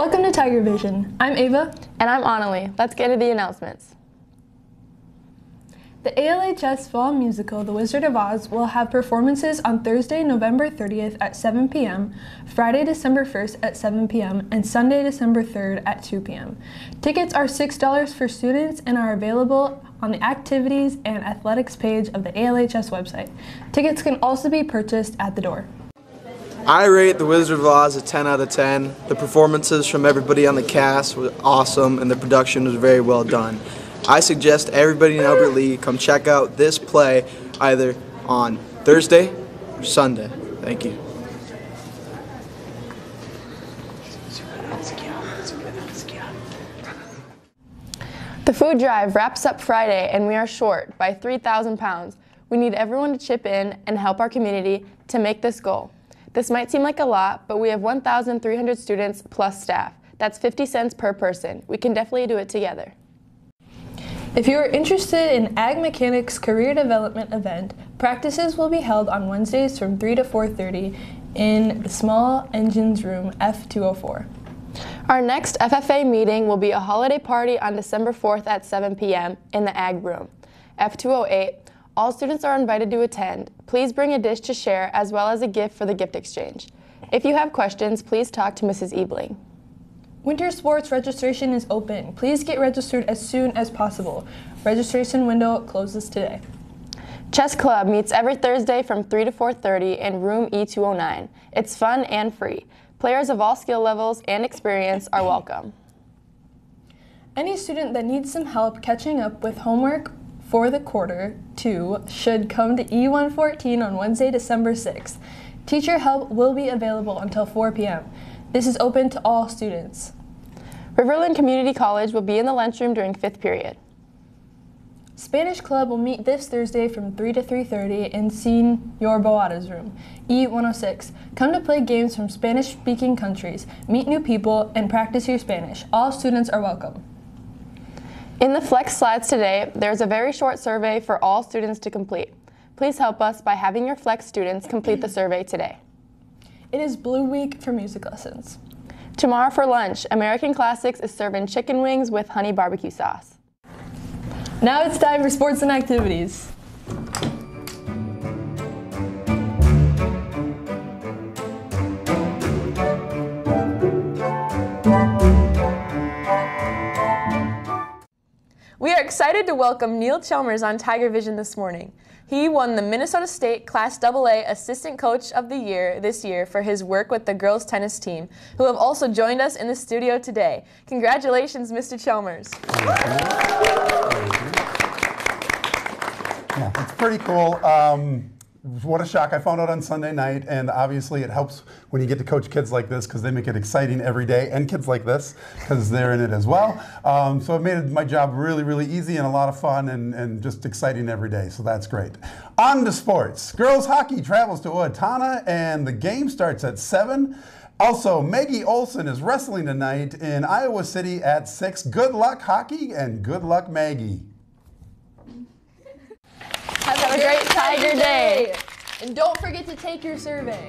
Welcome to Tiger Vision. I'm Ava. And I'm Annalie. Let's get to the announcements. The ALHS fall musical, The Wizard of Oz, will have performances on Thursday, November 30th at 7 p.m., Friday, December 1st at 7 p.m., and Sunday, December 3rd at 2 p.m. Tickets are $6 for students and are available on the activities and athletics page of the ALHS website. Tickets can also be purchased at the door. I rate The Wizard of Oz a 10 out of 10. The performances from everybody on the cast were awesome, and the production was very well done. I suggest everybody in Albert Lea come check out this play either on Thursday or Sunday. Thank you. The food drive wraps up Friday, and we are short by 3,000 pounds. We need everyone to chip in and help our community to make this goal. This might seem like a lot, but we have 1,300 students plus staff. That's 50 cents per person. We can definitely do it together. If you are interested in Ag Mechanics Career Development Event, practices will be held on Wednesdays from 3 to 4:30 in the Small Engines Room F204. Our next FFA meeting will be a holiday party on December 4th at 7 p.m. in the Ag Room, F208. All students are invited to attend. Please bring a dish to share as well as a gift for the gift exchange. If you have questions, please talk to Mrs. Ebling. Winter sports registration is open. Please get registered as soon as possible. Registration window closes today. Chess Club meets every Thursday from 3 to 4:30 in room E209. It's fun and free. Players of all skill levels and experience are welcome. Any student that needs some help catching up with homework for the quarter 2 should come to E114 on Wednesday, December 6th. Teacher help will be available until 4 p.m. This is open to all students. Riverland Community College will be in the lunchroom during 5th period. Spanish Club will meet this Thursday from 3 to 3:30 in Senor Boada's room, E106. Come to play games from Spanish-speaking countries, meet new people, and practice your Spanish. All students are welcome. In the Flex slides today, there's a very short survey for all students to complete. Please help us by having your Flex students complete the survey today. It is Blue Week for music lessons. Tomorrow for lunch, American Classics is serving chicken wings with honey barbecue sauce. Now it's time for sports and activities. We are excited to welcome Neil Chalmers on Tiger Vision this morning. He won the Minnesota State Class AA Assistant Coach of the Year this year for his work with the girls tennis team, who have also joined us in the studio today. Congratulations, Mr. Chalmers. Yeah, that's pretty cool. What a shock. I found out on Sunday night, and obviously it helps when you get to coach kids like this because they make it exciting every day, and kids like this because they're in it as well. So it made my job really, really easy and a lot of fun and just exciting every day, so that's great. On to sports. Girls hockey travels to Oatana, and the game starts at 7. Also, Maggie Olson is wrestling tonight in Iowa City at 6. Good luck, hockey, and good luck, Maggie. Have a great Tiger Day! And don't forget to take your survey.